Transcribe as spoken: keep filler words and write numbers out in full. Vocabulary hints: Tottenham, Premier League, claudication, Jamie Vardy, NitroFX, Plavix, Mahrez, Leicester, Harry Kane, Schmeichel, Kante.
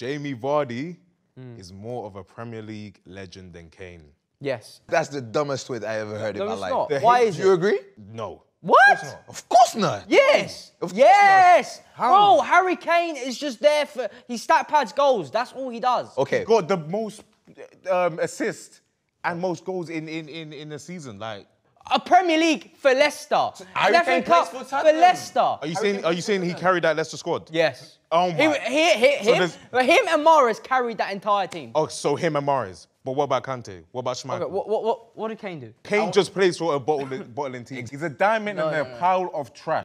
Jamie Vardy mm. is more of a Premier League legend than Kane. Yes. That's the dumbest tweet I ever heard no, in my life. Not. Why is Do you it? agree? No. What? Of course not. Yes. Of course yes. Not. How? Bro, Harry Kane is just there for his stat pads goals. That's all he does. Okay. He's got the most um, assists and most goals in in in in the season. Like a Premier League for Leicester. So Harry Kane plays for Tottenham. For Leicester. Are you Harry saying? Kane are you saying he carried that Leicester squad? Yes. Oh my. He, he, he, so him, him and Mahrez carried that entire team. Oh, so him and Mahrez. But what about Kante? What about Schmeichel? Okay, what, what, what, what did Kane do? Kane just plays for a bottling, bottling team. He's a diamond no, in no, a no. pile of trash.